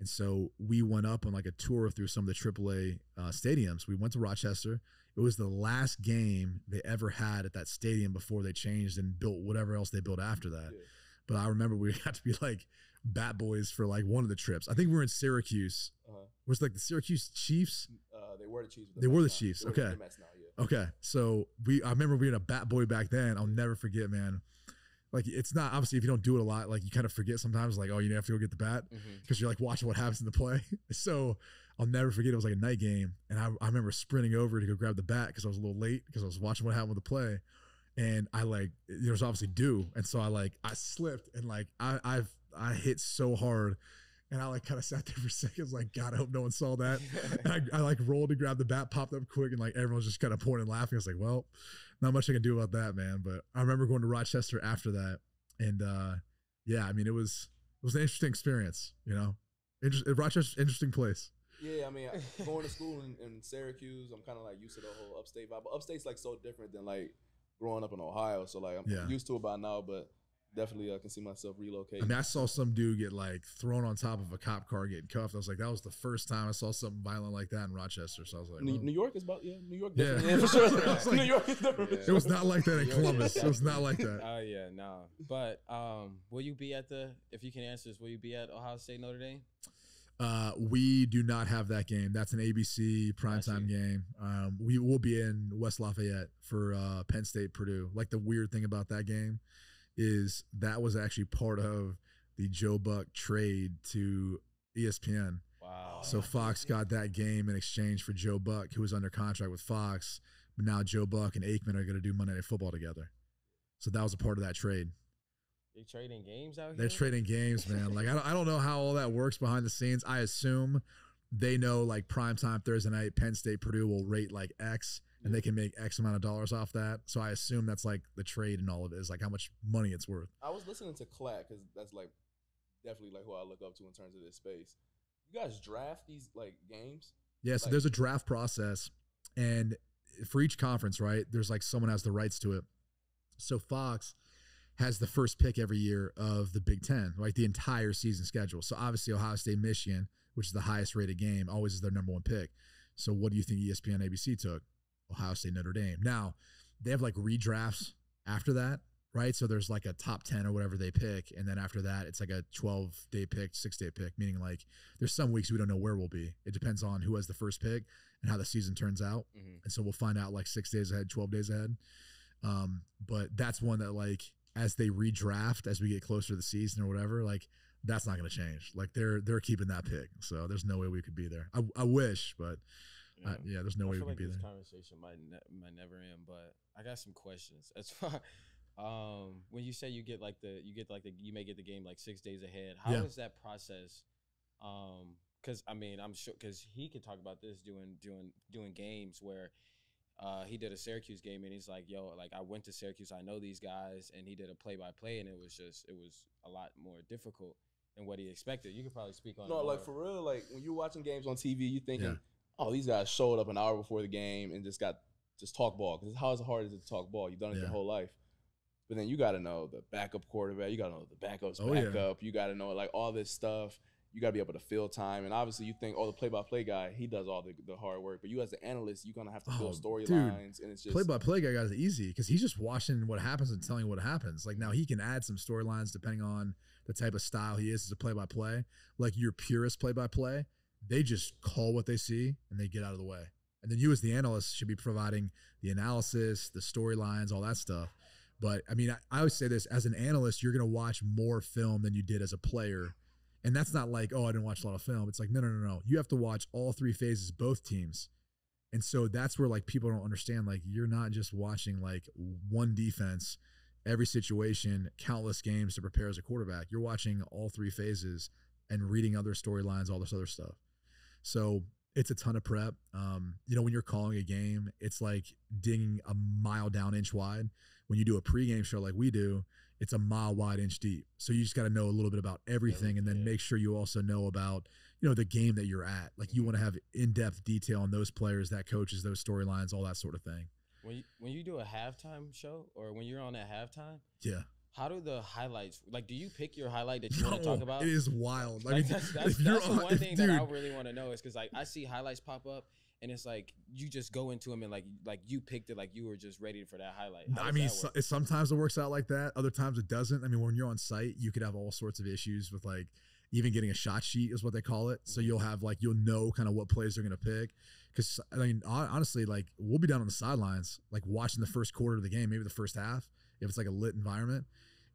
And so we went up on like a tour through some of the triple A uh, stadiums. We went to Rochester. It was the last game they ever had at that stadium before they changed and built whatever else they built after that. Yeah. But I remember we had to be like bat boys for like one of the trips. I think we were in Syracuse. Uh-huh. Was like the Syracuse Chiefs? Uh, they were the Chiefs. They were the Chiefs. They okay. Were the Mets now, yeah. Okay. So we, I remember being a bat boy back then. I'll never forget, man. Like, it's not, obviously, if you don't do it a lot, like, you kind of forget sometimes, like, oh, you have to go get the bat because mm-hmm. you're, like, watching what happens in the play. So I'll never forget it was, like, a night game. And I, I remember sprinting over to go grab the bat because I was a little late because I was watching what happened with the play. And I, like, there was obviously dew. And so I, like, I slipped and, like, I I've, I hit so hard. And I, like, kind of sat there for seconds, like, God, I hope no one saw that. And I, I, like, rolled to grab the bat, popped up quick, and, like, everyone's just kind of pouring and laughing. I was like, well, not much I can do about that, man. But I remember going to Rochester after that. And, uh, yeah, I mean, it was it was an interesting experience, you know. Inter Rochester's interesting place. Yeah, I mean, going to school in, in Syracuse, I'm kind of, like, used to the whole upstate vibe. But upstate's, like, so different than, like, growing up in Ohio. So, like, I'm yeah. used to it by now, but definitely I uh, can see myself relocating. I mean, I saw some dude get like thrown on top of a cop car getting cuffed. I was like, that was the first time I saw something violent like that in Rochester. So I was like, New, New York is about yeah, New York. Yeah, yeah, for sure. Like, New York is different. Yeah. It was not like that in Columbus. It was not like that. Oh uh, yeah, no. Nah. But um, will you be at the? If you can answer this, will you be at Ohio State Notre Dame? Uh, we do not have that game. That's an A B C primetime game. Um, we will be in West Lafayette for uh, Penn State Purdue. Like the weird thing about that game is that was actually part of the Joe Buck trade to E S P N. Wow. So Fox got that game in exchange for Joe Buck, who was under contract with Fox. But now Joe Buck and Aikman are going to do Monday Night Football together. So that was a part of that trade. They're trading games out here? They're trading games, man. Like, I don't, I don't know how all that works behind the scenes. I assume they know, like, primetime Thursday night, Penn State Purdue will rate, like, X. And they can make X amount of dollars off that. So I assume that's like the trade and all of it is like how much money it's worth. I was listening to Clack because that's like definitely like who I look up to in terms of this space. You guys draft these like games? Yeah, so like, there's a draft process. And for each conference, right, there's like someone has the rights to it. So Fox has the first pick every year of the Big Ten, right, the entire season schedule. So obviously Ohio State, Michigan, which is the highest rated game, always is their number one pick. So what do you think E S P N, A B C took? Ohio State, Notre Dame. Now, they have like redrafts after that, right? So there's like a top ten or whatever they pick. And then after that, it's like a twelve day pick, six day pick, meaning like there's some weeks we don't know where we'll be. It depends on who has the first pick and how the season turns out. Mm-hmm. And so we'll find out like six days ahead, twelve days ahead. Um, but that's one that like as they redraft, as we get closer to the season or whatever, like that's not going to change. Like they're, they're keeping that pick. So there's no way we could be there. I, I wish, but yeah. I, yeah, there's no I way we can like be this there. Conversation might ne might never end, but I got some questions. As far um, when you say you get like the you get like the you may get the game like six days ahead. How yeah. is that process? Um, because I mean, I'm sure because he could talk about this doing doing doing games where uh, he did a Syracuse game and he's like, yo, like I went to Syracuse, I know these guys, and he did a play by play, and it was just it was a lot more difficult than what he expected. You could probably speak on no, it like for real, like when you're watching games on T V, you thinking. Yeah. Oh, these guys showed up an hour before the game and just got just talk ball. Because how hard is it to talk ball? You've done it yeah. your whole life. But then you got to know the backup quarterback. You got to know the backup's oh, backup. Yeah. You got to know, like, all this stuff. You got to be able to fill time. And obviously you think, oh, the play-by-play guy, he does all the, the hard work. But you as the analyst, you're going to have to build oh, storylines. And it's just play-by-play guy is easy because he's just watching what happens and telling what happens. Like, now he can add some storylines depending on the type of style he is as a play-by-play, like your purist play-by-play, they just call what they see and they get out of the way. And then you as the analyst should be providing the analysis, the storylines, all that stuff. But, I mean, I, I always say this. As an analyst, you're going to watch more film than you did as a player. And that's not like, oh, I didn't watch a lot of film. It's like, no, no, no, no. You have to watch all three phases, both teams. And so that's where, like, people don't understand. Like, you're not just watching, like, one defense, every situation, countless games to prepare as a quarterback. You're watching all three phases and reading other storylines, all this other stuff. So it's a ton of prep. Um, you know, when you're calling a game, it's like digging a mile down, inch wide. When you do a pregame show like we do, it's a mile wide, inch deep. So you just got to know a little bit about everything, and then make sure you also know about, you know, the game that you're at. Like, you want to have in-depth detail on those players, that coaches, those storylines, all that sort of thing. When you, when you do a halftime show, or when you're on at halftime, yeah. How do the highlights, like, do you pick your highlight that you no, want to talk about? It is wild. Like, like that's that's, that's the one thing dude. that I really want to know is because, like, I see highlights pop up, and it's like you just go into them and, like, like you picked it, like you were just ready for that highlight. How I mean, so, sometimes it works out like that. Other times it doesn't. I mean, when you're on site, you could have all sorts of issues with, like, even getting a shot sheet is what they call it. So you'll have, like, you'll know kind of what plays they're going to pick. Because, I mean, honestly, like, we'll be down on the sidelines, like, watching the first quarter of the game, maybe the first half, if it's, like, a lit environment.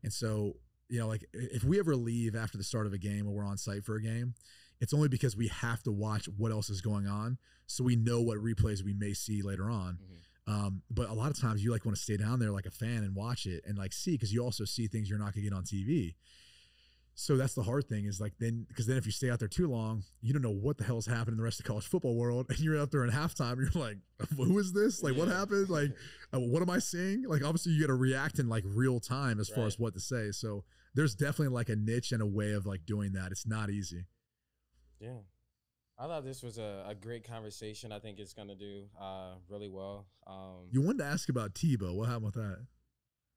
And so, you know, like, if we ever leave after the start of a game or we're on site for a game, it's only because we have to watch what else is going on so we know what replays we may see later on. Mm-hmm. Um, but a lot of times you, like, want to stay down there like a fan and watch it and, like, see, because you also see things you're not going to get on T V. So that's the hard thing is, like, then, because then if you stay out there too long, you don't know what the hell is happening in the rest of the college football world. And you're out there in halftime. You're like, who is this? Like, yeah. What happened? Like, uh, what am I seeing? Like, obviously you got to react in, like, real time as right. far as what to say. So there's definitely, like, a niche and a way of, like, doing that. It's not easy. Yeah. I thought this was a, a great conversation. I think it's going to do uh, really well. Um, you wanted to ask about Tebow. What happened with that?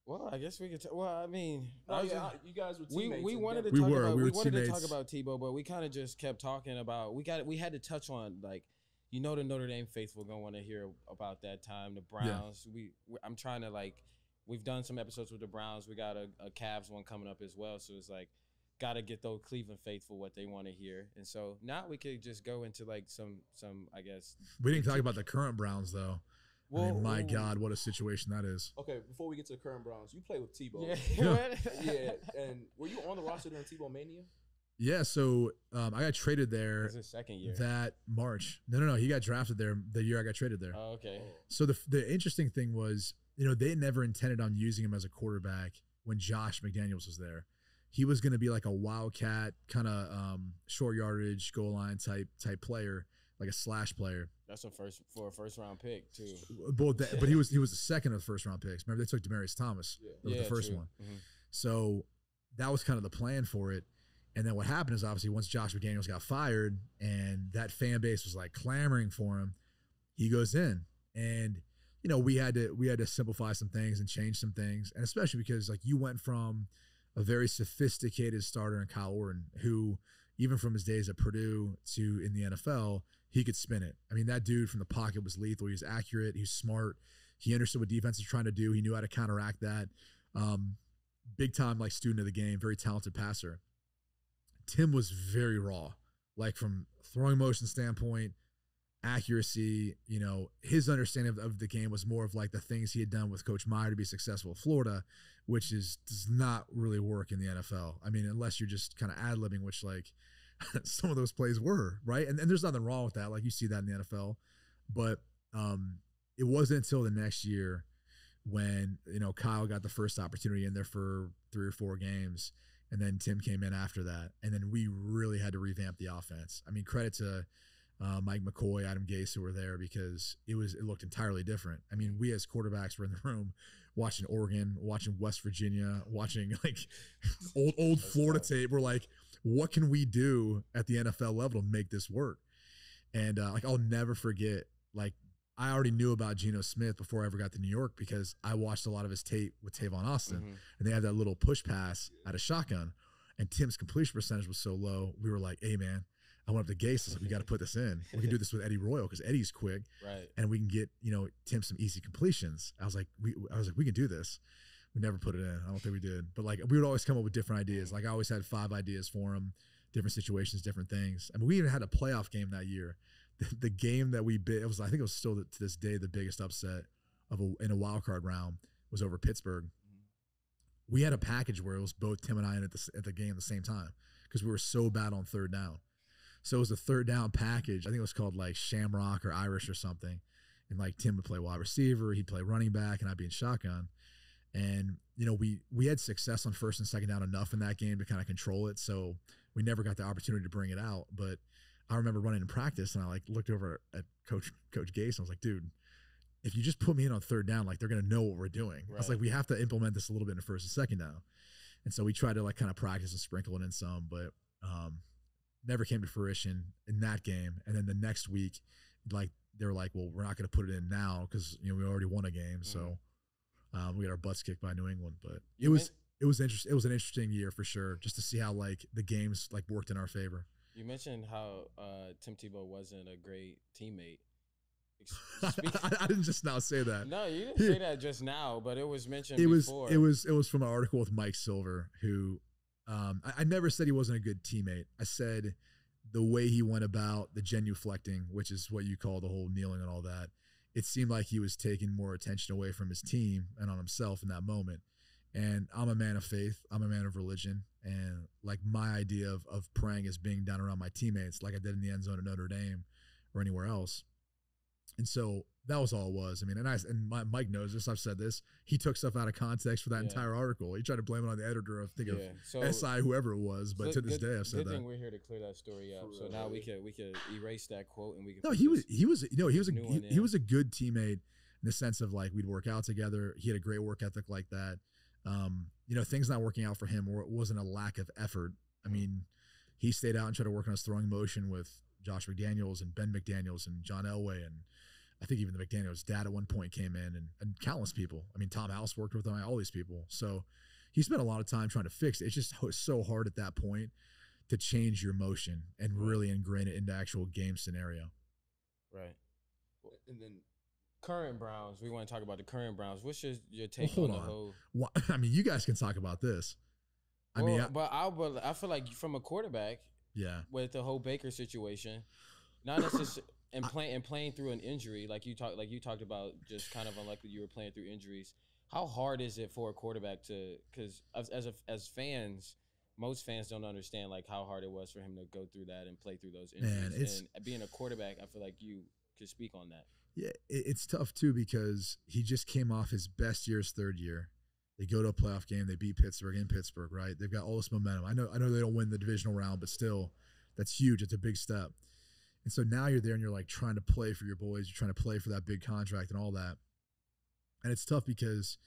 Well, I guess we could. Well, I mean, no, I was, yeah, you guys were teammates. We, we wanted to we talk were, about we, we wanted teammates. to talk about Tebow, but we kind of just kept talking about we got we had to touch on, like, you know, the Notre Dame faithful gonna want to hear about that time. The Browns. Yeah. We, we I'm trying to, like, we've done some episodes with the Browns. We got a, a Cavs one coming up as well. So it's like gotta get those Cleveland faithful what they want to hear. And so now we could just go into, like, some some I guess we didn't talk about the current Browns though. Well, I mean, my ooh. God, what a situation that is. Okay, before we get to the current Browns, you played with Tebow. Yeah. yeah. And were you on the roster during Tebow Mania? Yeah, so um, I got traded there. It was his second year. That March. No, no, no. He got drafted there the year I got traded there. Oh, okay. So the, the interesting thing was, you know, they never intended on using him as a quarterback when Josh McDaniels was there. He was going to be like a wildcat, kind of um, short yardage, goal line type type player. Like a slash player. That's a first for a first round pick too. But, that, but he was he was the second of the first round picks. Remember they took Demarius Thomas, yeah. that was yeah, the first true. one. Mm-hmm. So that was kind of the plan for it. And then what happened is obviously once Josh McDaniels got fired and that fan base was like clamoring for him, he goes in and you know we had to we had to simplify some things and change some things, and especially because like you went from a very sophisticated starter in Kyle Orton who. Even from his days at Purdue to in the N F L, he could spin it. I mean, that dude from the pocket was lethal. He was accurate. He was smart. He understood what defense was trying to do. He knew how to counteract that. Um, big time, like, student of the game, very talented passer. Tim was very raw, like from throwing motion standpoint, accuracy. You know, his understanding of, of the game was more of like the things he had done with Coach Meyer to be successful at Florida, which is does not really work in the N F L. I mean, unless you're just kind of ad-libbing, which like some of those plays were, right? And, and there's nothing wrong with that. Like you see that in the N F L. But um, it wasn't until the next year when, you know, Kyle got the first opportunity in there for three or four games. And then Tim came in after that. And then we really had to revamp the offense. I mean, credit to Uh, Mike McCoy, Adam Gase, who were there because it was it looked entirely different. I mean, we as quarterbacks were in the room watching Oregon, watching West Virginia, watching like old old Florida tape. We're like, what can we do at the N F L level to make this work? And uh, like I'll never forget, like I already knew about Geno Smith before I ever got to New York because I watched a lot of his tape with Tavon Austin, mm-hmm. and they had that little push pass out of shotgun, and Tim's completion percentage was so low. We were like, hey man. I went up to Gase and said, we got to put this in. We can do this with Eddie Royal because Eddie's quick, right? And we can get you know Tim some easy completions. I was like, we I was like, we can do this. We never put it in. I don't think we did. But like we would always come up with different ideas. Like I always had five ideas for him, different situations, different things. I mean, we even had a playoff game that year. The, the game that we bid, it was I think it was still the, to this day the biggest upset of a, in a wild card round was over Pittsburgh. We had a package where it was both Tim and I at the, at the game at the same time because we were so bad on third down. So it was a third down package. I think it was called like Shamrock or Irish or something. And like Tim would play wide receiver, he'd play running back, and I'd be in shotgun. And, you know, we we had success on first and second down enough in that game to kind of control it. So we never got the opportunity to bring it out. But I remember running in practice and I like looked over at Coach Coach Gase and I was like, dude, if you just put me in on third down, like they're going to know what we're doing. Right. I was like, we have to implement this a little bit in first and second down. And so we tried to like kind of practice and sprinkle it in some, but um, never came to fruition in that game. And then the next week, like they were like, well, we're not going to put it in now because, you know, we already won a game. Mm-hmm. So um, we got our butts kicked by New England, but you it was, it was interesting. It was an interesting year for sure. Just to see how like the games like worked in our favor. You mentioned how uh, Tim Tebow wasn't a great teammate. I, I didn't just now say that. No, you didn't say that just now, but it was mentioned it was, before. It was it was from an article with Mike Silver, who um, I, I never said he wasn't a good teammate. I said the way he went about the genuflecting, which is what you call the whole kneeling and all that, it seemed like he was taking more attention away from his team and on himself in that moment. And I'm a man of faith. I'm a man of religion. And like my idea of, of praying is being down around my teammates like I did in the end zone at Notre Dame or anywhere else. And so that was all it was. I mean, and I and my, Mike knows this. I've said this. He took stuff out of context for that yeah. entire article. He tried to blame it on the editor of think yeah. of so, S I whoever it was. But so to this good, day, I've said good that. Good thing we're here to clear that story up. So now we could we could erase that quote and we can. No, he was he was no he was a he, he was a good teammate in the sense of like we'd work out together. He had a great work ethic like that. Um, you know, things not working out for him or it wasn't a lack of effort. I mean, he stayed out and tried to work on his throwing motion with Josh McDaniels and Ben McDaniels and John Elway, and I think even the McDaniels' dad at one point came in, and, and countless people. I mean, Tom House worked with him, all these people. So he spent a lot of time trying to fix it. It's just it's so hard at that point to change your motion and really ingrain it into actual game scenario. Right. And then current Browns, we want to talk about the current Browns. What's your, your take well, hold on, on the whole? Well, I mean, you guys can talk about this. I well, mean, I, but I but I feel like from a quarterback. Yeah, with the whole Baker situation, not necessarily and playing and playing through an injury, like you talked, like you talked about, just kind of unlikely you were playing through injuries. How hard is it for a quarterback to? Because as as, a, as fans, most fans don't understand like how hard it was for him to go through that and play through those injuries. Man, and being a quarterback, I feel like you could speak on that. Yeah, it's tough too because he just came off his best year, his third year. They go to a playoff game. They beat Pittsburgh in Pittsburgh, right? They've got all this momentum. I know, I know they don't win the divisional round, but still, that's huge. It's a big step. And so now you're there and you're like trying to play for your boys. You're trying to play for that big contract and all that. And it's tough because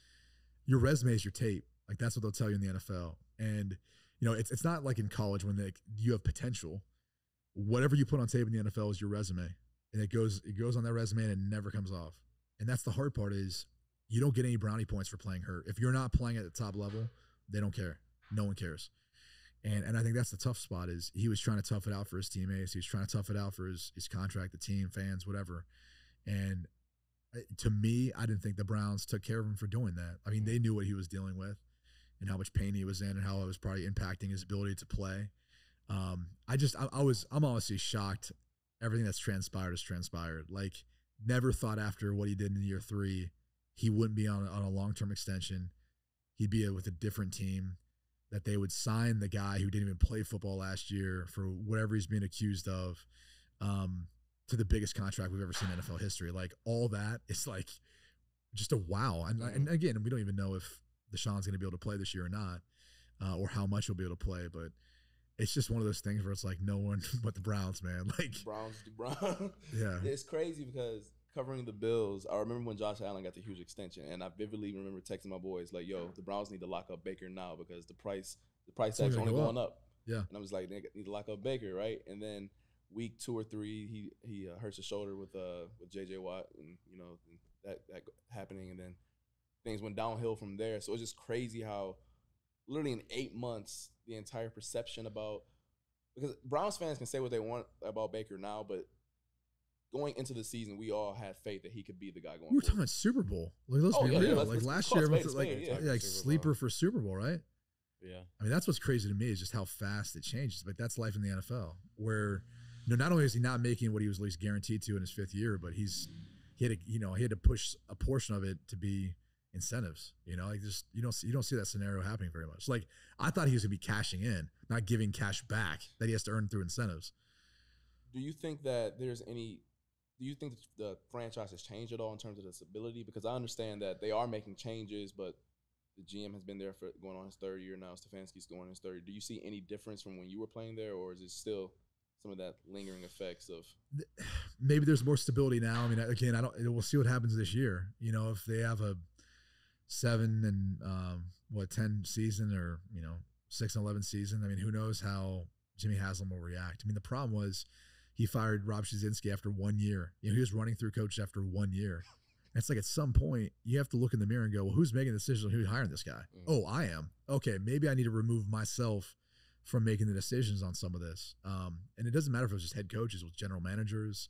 your resume is your tape. Like that's what they'll tell you in the N F L. And you know, it's it's not like in college when they you have potential. Whatever you put on tape in the N F L is your resume, and it goes it goes on that resume and it never comes off. And that's the hard part is. You don't get any brownie points for playing hurt. If you're not playing at the top level, they don't care. No one cares. And and I think that's the tough spot is he was trying to tough it out for his teammates. He was trying to tough it out for his, his contract, the team, fans, whatever. And to me, I didn't think the Browns took care of him for doing that. I mean, they knew what he was dealing with and how much pain he was in and how it was probably impacting his ability to play. Um, I just, I, I was, I'm honestly shocked. Everything that's transpired is transpired. Like, never thought after what he did in year three, he wouldn't be on, on a long-term extension. He'd be with a different team, that they would sign the guy who didn't even play football last year for whatever he's being accused of um, to the biggest contract we've ever seen in N F L history. Like all that is like just a wow. And, and again, we don't even know if Deshaun's going to be able to play this year or not uh, or how much he'll be able to play, but it's just one of those things where it's like no one but the Browns, man. Like Browns, the Browns. Yeah. It's crazy because covering the Bills, I remember when Josh Allen got the huge extension, and I vividly remember texting my boys like, "Yo, the Browns need to lock up Baker now because the price, the price tag's only going up. up." Yeah, and I was like, "They need to lock up Baker, right?" And then week two or three, he he uh, hurts his shoulder with uh with J J Watt, and you know that that happening, and then things went downhill from there. So it's just crazy how literally in eight months, the entire perception about because Browns fans can say what they want about Baker now, but going into the season, we all had faith that he could be the guy going. We were talking about Super Bowl. Like, let's oh, be yeah, real. Yeah, let's, like let's, last year, was like, yeah, like, like sleeper for Super Bowl, right? Yeah. I mean, that's what's crazy to me is just how fast it changes. But that's life in the N F L, where you know, not only is he not making what he was at least guaranteed to in his fifth year, but he's he had to, you know he had to push a portion of it to be incentives. You know, like just you don't see, you don't see that scenario happening very much. Like I thought he was gonna be cashing in, not giving cash back that he has to earn through incentives. Do you think that there's any? Do you think the franchise has changed at all in terms of its ability? Because I understand that they are making changes, but the G M has been there for going on his third year now. Stefanski's going on his third year. Do you see any difference from when you were playing there, or is it still some of that lingering effects of? Maybe there's more stability now. I mean, again, I don't. We'll see what happens this year. You know, if they have a seven and um, what ten season, or you know six and eleven season. I mean, who knows how Jimmy Haslam will react? I mean, the problem was, he fired Rob Szysinski after one year. You know, he was running through coach after one year. And it's like at some point, you have to look in the mirror and go, well, who's making the decision on who's hiring this guy? Mm-hmm. Oh, I am. Okay, maybe I need to remove myself from making the decisions on some of this. Um, and it doesn't matter if it was just head coaches, with general managers,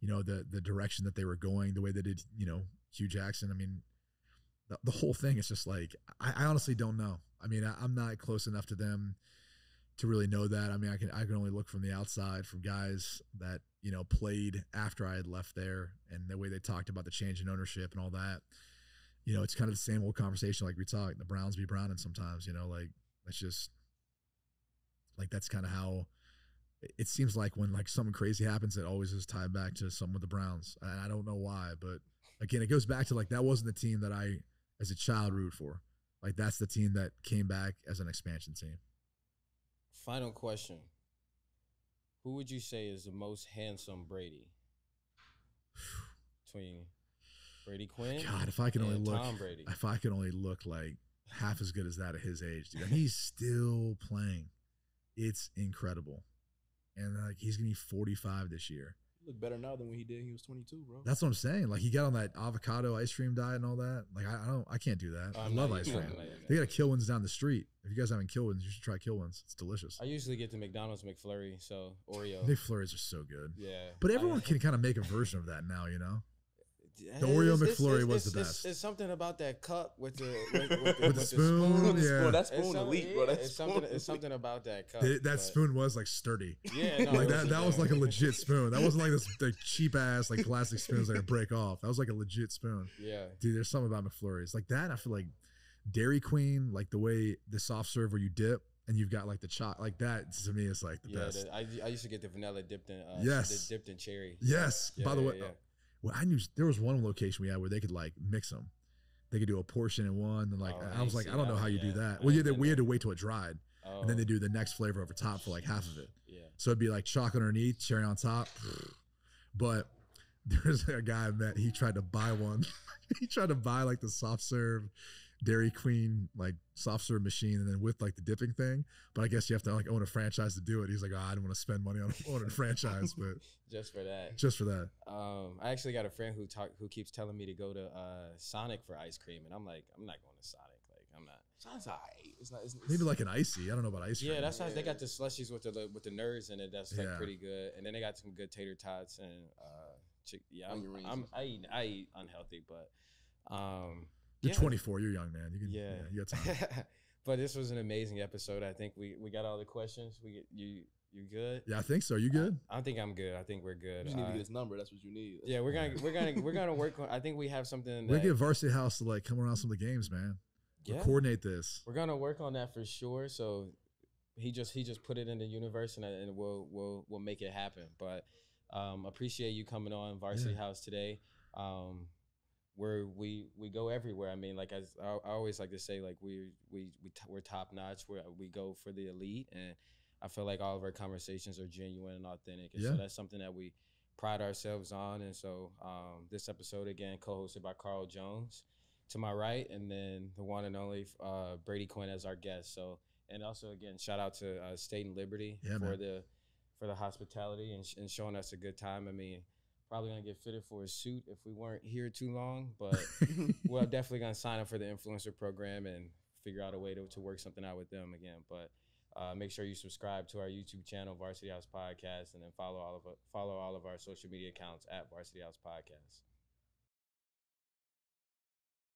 you know, the the direction that they were going, the way they did, you know, Hugh Jackson. I mean, the, the whole thing is just like, I, I honestly don't know. I mean, I, I'm not close enough to them to really know that. I mean, I can I can only look from the outside from guys that, you know, played after I had left there, and the way they talked about the change in ownership and all that. You know, it's kind of the same old conversation like we talked, the Browns be Browning sometimes, you know, like that's just like that's kind of how it seems like when like something crazy happens, it always is tied back to something with the Browns. And I don't know why, but again, it goes back to like that wasn't the team that I as a child rooted for. Like that's the team that came back as an expansion team. Final question. Who would you say is the most handsome Brady? Between Brady Quinn. God, if I can only look Tom Brady. If I could only look like half as good as that at his age, dude. He's still playing. It's incredible. And like he's gonna be forty-five this year. You look better now than when he did. He was twenty-two, bro. That's what I'm saying. Like he got on that avocado ice cream diet and all that. Like I, I don't, I can't do that. Oh, I love ice cream. Like they got a Kilwins down the street. If you guys haven't Kilwins, you should try Kilwins. It's delicious. I usually get the McDonald's McFlurry, so Oreo. McFlurries are so good. Yeah, but everyone I, can kind of make a version of that now, you know. The Oreo it's, McFlurry it's, it's, was the best. It's, it's something about that cup with the with, with, with, with the spoon. spoon. Yeah, well, that spoon elite, bro. That's it's spoon something. Elite. It's something about that cup. It, that spoon was like sturdy. Yeah, no, like that. That was like a legit spoon. That wasn't like this like cheap ass like plastic spoons that could break off. That was like a legit spoon. Yeah, dude. There's something about McFlurries like that. I feel like Dairy Queen, like the way the soft serve where you dip. And you've got like the chop like that to me is like the yeah, best. The, I I used to get the vanilla dipped in uh, yes, dipped in cherry. Yes. Yeah, By the yeah, way. Yeah. Well, I knew there was one location we had where they could like mix them. They could do a portion in one. And like, oh, I was like, I don't know how you yeah. do that. Well, yeah, they, we had to wait till it dried. Oh. And then they do the next flavor over top for like half of it. Yeah. So it'd be like chocolate underneath, cherry on top. But there's a guy I met, he tried to buy one. He tried to buy like the soft serve Dairy Queen, like soft serve machine, and then with like the dipping thing. But I guess you have to like own a franchise to do it. He's like, oh, I don't want to spend money on owning a franchise, but just for that, just for that. Um, I actually got a friend who talk who keeps telling me to go to uh, Sonic for ice cream, and I'm like, I'm not going to Sonic. Like, I'm not. Sonic's alright. It's not. It's, it's, maybe like an icy. I don't know about ice cream. Yeah, that's yeah. how they got the slushies with the with the nerds in it. That's like yeah. pretty good. And then they got some good tater tots and uh, chick yeah. I'm, I'm, I'm, I eat I eat unhealthy, but. Um, You're yeah. twenty-four. You're young, man. You can, yeah. yeah, you got time. But this was an amazing episode. I think we we got all the questions. We you you good? Yeah, I think so. You good? I, I think I'm good. I think we're good. You just need uh, to get his number. That's what you need. That's yeah, we're gonna we're gonna we're gonna work on. I think we have something. We get Varsity House to like come around some of the games, man. Yeah. We'll coordinate this. We're gonna work on that for sure. So he just he just put it in the universe, and and we'll we'll we'll make it happen. But um, appreciate you coming on Varsity yeah. House today. Um, Where we we go everywhere. I mean, like I, I always like to say, like we we we t we're top notch. We we go for the elite, and I feel like all of our conversations are genuine and authentic. And yeah. so that's something that we pride ourselves on. And so um, this episode again co-hosted by Carl Jones, to my right, and then the one and only uh, Brady Quinn as our guest. So and also again shout out to uh, State and Liberty yeah, for man. the for the hospitality and, sh and showing us a good time. I mean. Probably gonna get fitted for a suit if we weren't here too long, but we're definitely gonna sign up for the influencer program and figure out a way to, to work something out with them again. But Uh, make sure you subscribe to our YouTube channel, Varsity House Podcast, and then follow all of follow all of our social media accounts at Varsity House Podcast.